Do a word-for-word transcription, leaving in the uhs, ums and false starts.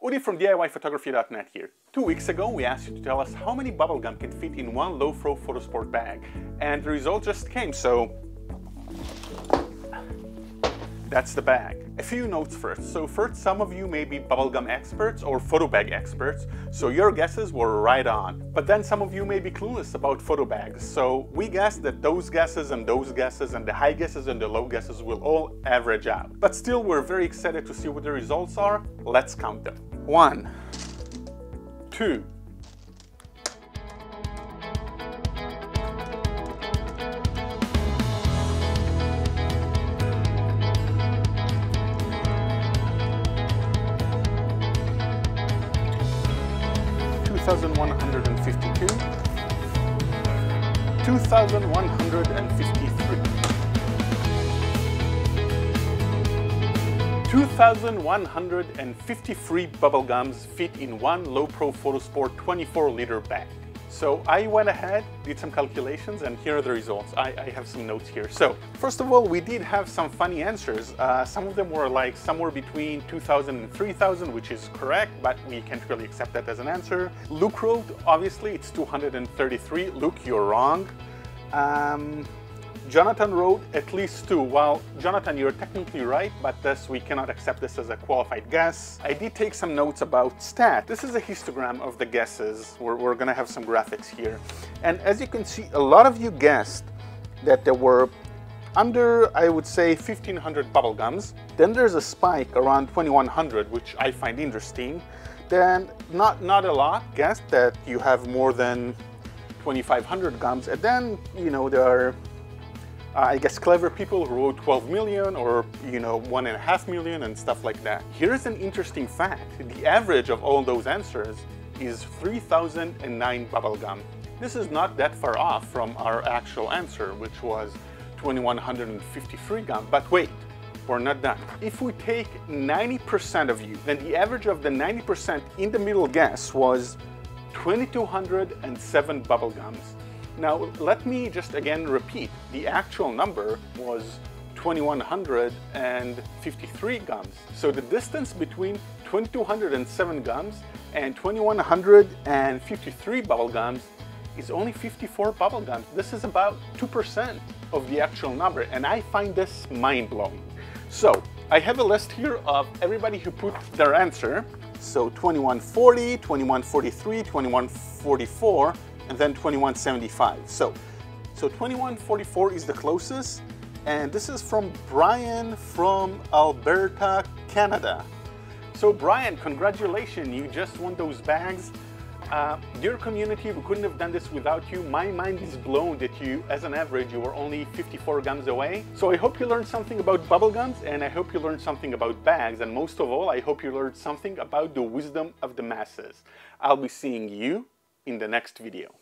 Uri from D I Y photography dot net here. Two weeks ago we asked you to tell us how many bubblegum can fit in one Lowepro PhotoSport bag, and the result just came, so that's the bag. A few notes first. So first, some of you may be bubblegum experts or photo bag experts, so your guesses were right on. But then some of you may be clueless about photo bags, so we guessed that those guesses and those guesses and the high guesses and the low guesses will all average out. But still, we're very excited to see what the results are. Let's count them. One, two, two thousand one hundred fifty-two, two thousand one hundred fifty-three, two thousand one hundred fifty-three bubblegums fit in one Lowepro PhotoSport twenty-four liter bag. So I went ahead, did some calculations, and here are the results. I, I have some notes here. So first of all, we did have some funny answers. Uh, some of them were like somewhere between two thousand and three thousand, which is correct, but we can't really accept that as an answer. Luke wrote, obviously, it's two hundred thirty-three. Luke, you're wrong. Um, Jonathan wrote at least two. Well, Jonathan, you're technically right, but this, we cannot accept this as a qualified guess. I did take some notes about stats. This is a histogram of the guesses. We're, we're gonna have some graphics here. And as you can see, a lot of you guessed that there were under, I would say, fifteen hundred bubblegums. Then there's a spike around twenty-one hundred, which I find interesting. Then not, not a lot guessed that you have more than twenty-five hundred gums. And then, you know, there are Uh, I guess clever people who wrote twelve million or, you know, one and a half million and stuff like that. Here's an interesting fact. The average of all those answers is three thousand nine bubblegum. This is not that far off from our actual answer, which was two thousand one hundred fifty-three gum. But wait, we're not done. If we take ninety percent of you, then the average of the ninety percent in the middle guess was two thousand two hundred seven bubblegums. Now, let me just again repeat, the actual number was two thousand one hundred fifty-three gums. So the distance between two thousand two hundred seven gums and two thousand one hundred fifty-three bubblegums is only fifty-four bubblegums. This is about two percent of the actual number, and I find this mind-blowing. So I have a list here of everybody who put their answer. So twenty-one forty, twenty-one forty-three, twenty-one forty-four, and then twenty-one seventy-five. So, so twenty-one forty-four is the closest, and this is from Brian from Alberta, Canada. So Brian, congratulations, you just won those bags. Uh, dear community, we couldn't have done this without you. My mind is blown that you, as an average, you were only fifty-four gums away. So I hope you learned something about bubblegums, and I hope you learned something about bags, and most of all, I hope you learned something about the wisdom of the masses. I'll be seeing you in the next video.